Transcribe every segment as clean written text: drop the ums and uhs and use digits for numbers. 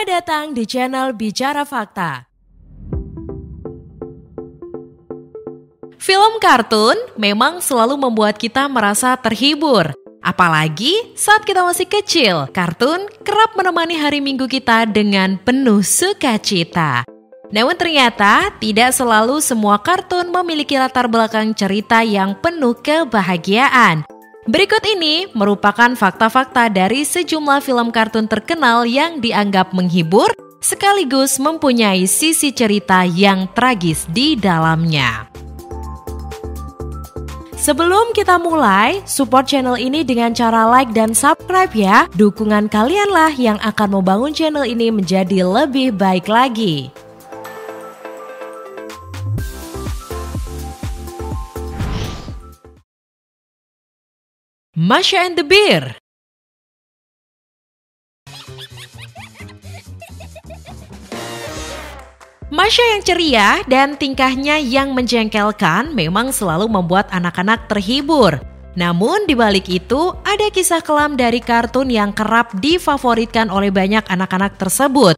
Selamat datang di channel Bicara Fakta. Film kartun memang selalu membuat kita merasa terhibur. Apalagi saat kita masih kecil, kartun kerap menemani hari Minggu kita dengan penuh sukacita. Namun ternyata tidak selalu semua kartun memiliki latar belakang cerita yang penuh kebahagiaan. Berikut ini merupakan fakta-fakta dari sejumlah film kartun terkenal yang dianggap menghibur sekaligus mempunyai sisi cerita yang tragis di dalamnya. Sebelum kita mulai, support channel ini dengan cara like dan subscribe ya. Dukungan kalianlah yang akan membangun channel ini menjadi lebih baik lagi. Masha and the Bear. Masha yang ceria dan tingkahnya yang menjengkelkan memang selalu membuat anak-anak terhibur. Namun di balik itu ada kisah kelam dari kartun yang kerap difavoritkan oleh banyak anak-anak tersebut.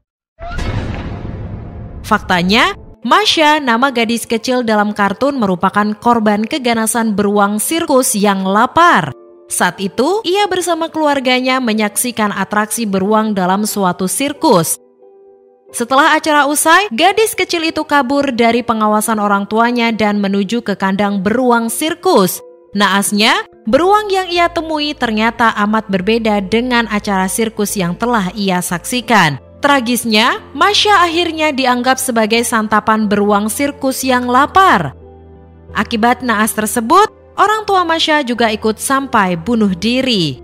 Faktanya, Masha, nama gadis kecil dalam kartun, merupakan korban keganasan beruang sirkus yang lapar. Saat itu, ia bersama keluarganya menyaksikan atraksi beruang dalam suatu sirkus. Setelah acara usai, gadis kecil itu kabur dari pengawasan orang tuanya dan menuju ke kandang beruang sirkus. Naasnya, beruang yang ia temui ternyata amat berbeda dengan acara sirkus yang telah ia saksikan. Tragisnya, Masha akhirnya dianggap sebagai santapan beruang sirkus yang lapar. Akibat naas tersebut, orang tua Masha juga ikut sampai bunuh diri.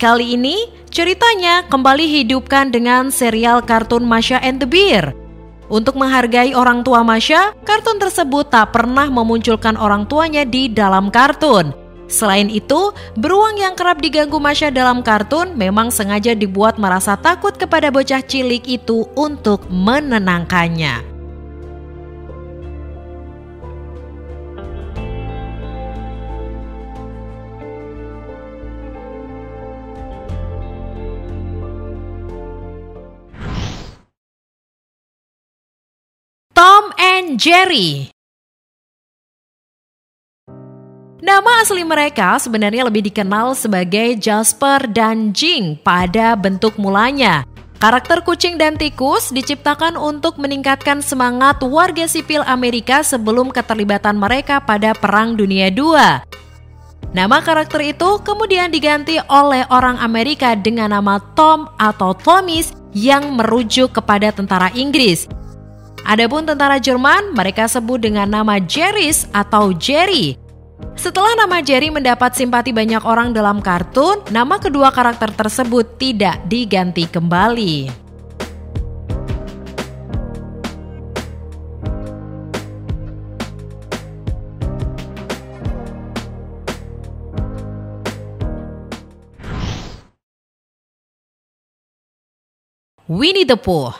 Kali ini, ceritanya kembali hidupkan dengan serial kartun Masha and the Bear. Untuk menghargai orang tua Masha, kartun tersebut tak pernah memunculkan orang tuanya di dalam kartun. Selain itu, beruang yang kerap diganggu Masha dalam kartun memang sengaja dibuat merasa takut kepada bocah cilik itu untuk menenangkannya. Tom and Jerry. Nama asli mereka sebenarnya lebih dikenal sebagai Jasper dan Jing pada bentuk mulanya. Karakter kucing dan tikus diciptakan untuk meningkatkan semangat warga sipil Amerika sebelum keterlibatan mereka pada Perang Dunia II. Nama karakter itu kemudian diganti oleh orang Amerika dengan nama Tom atau Thomas yang merujuk kepada tentara Inggris. Adapun tentara Jerman, mereka sebut dengan nama Jerrys atau Jerry. Setelah nama Jerry mendapat simpati banyak orang dalam kartun, nama kedua karakter tersebut tidak diganti kembali. Winnie the Pooh.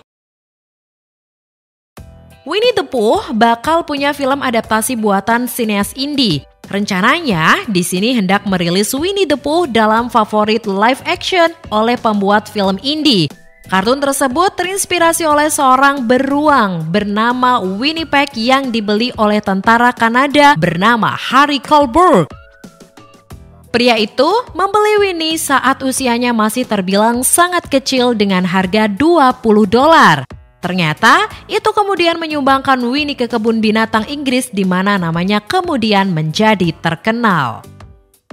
Winnie the Pooh bakal punya film adaptasi buatan sineas indie. Rencananya, di sini hendak merilis Winnie the Pooh dalam favorit live action oleh pembuat film indie. Kartun tersebut terinspirasi oleh seorang beruang bernama Winnipeg yang dibeli oleh tentara Kanada bernama Harry Colebourn. Pria itu membeli Winnie saat usianya masih terbilang sangat kecil dengan harga $20. Ternyata, itu kemudian menyumbangkan Winnie ke kebun binatang Inggris di mana namanya kemudian menjadi terkenal.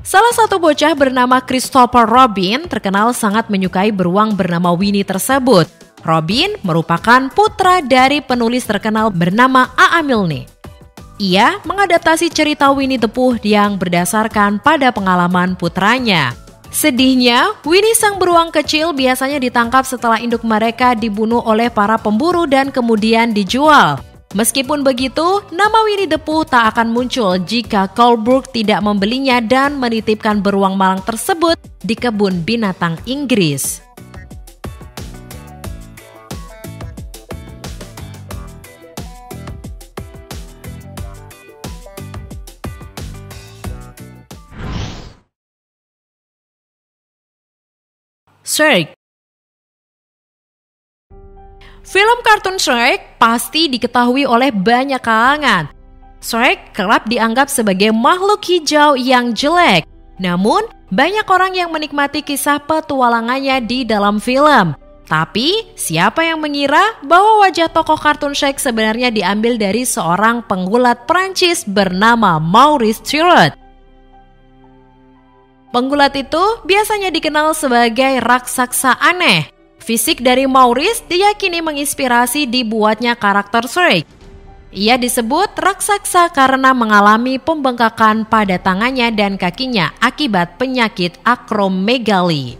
Salah satu bocah bernama Christopher Robin terkenal sangat menyukai beruang bernama Winnie tersebut. Robin merupakan putra dari penulis terkenal bernama A. A. Milne. Ia mengadaptasi cerita Winnie the Pooh yang berdasarkan pada pengalaman putranya. Sedihnya, Winnie sang beruang kecil biasanya ditangkap setelah induk mereka dibunuh oleh para pemburu dan kemudian dijual. Meskipun begitu, nama Winnie the Pooh tak akan muncul jika Colebourn tidak membelinya dan menitipkan beruang malang tersebut di kebun binatang Inggris. Shrek. Film kartun Shrek pasti diketahui oleh banyak kalangan. Shrek kerap dianggap sebagai makhluk hijau yang jelek. Namun, banyak orang yang menikmati kisah petualangannya di dalam film. Tapi, siapa yang mengira bahwa wajah tokoh kartun Shrek sebenarnya diambil dari seorang penggulat Prancis bernama Maurice Tirard. Penggulat itu biasanya dikenal sebagai raksasa aneh. Fisik dari Maurice diyakini menginspirasi dibuatnya karakter Shrek. Ia disebut raksasa karena mengalami pembengkakan pada tangannya dan kakinya akibat penyakit akromegali.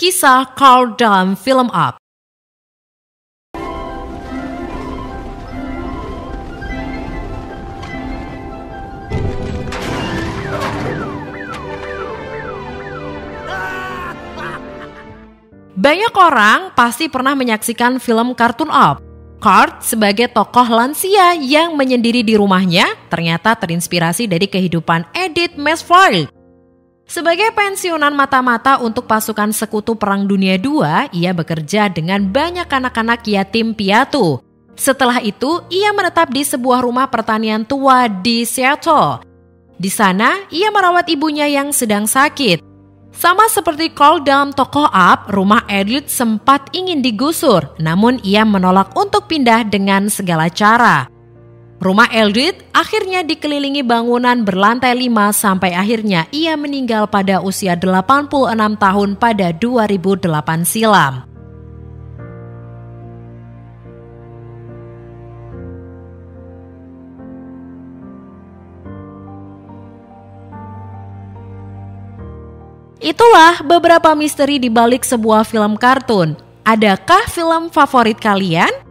Kisah Carl dalam film Up. Banyak orang pasti pernah menyaksikan film kartun Up. Carl sebagai tokoh lansia yang menyendiri di rumahnya ternyata terinspirasi dari kehidupan Edith Mesfoy. Sebagai pensiunan mata-mata untuk pasukan sekutu Perang Dunia II, ia bekerja dengan banyak anak-anak yatim piatu. Setelah itu, ia menetap di sebuah rumah pertanian tua di Seattle. Di sana, ia merawat ibunya yang sedang sakit. Sama seperti Carl dalam tokoh Up, rumah Edith sempat ingin digusur, namun ia menolak untuk pindah dengan segala cara. Rumah Edith akhirnya dikelilingi bangunan berlantai 5 sampai akhirnya ia meninggal pada usia 86 tahun pada 2008 silam. Itulah beberapa misteri di balik sebuah film kartun. Adakah film favorit kalian?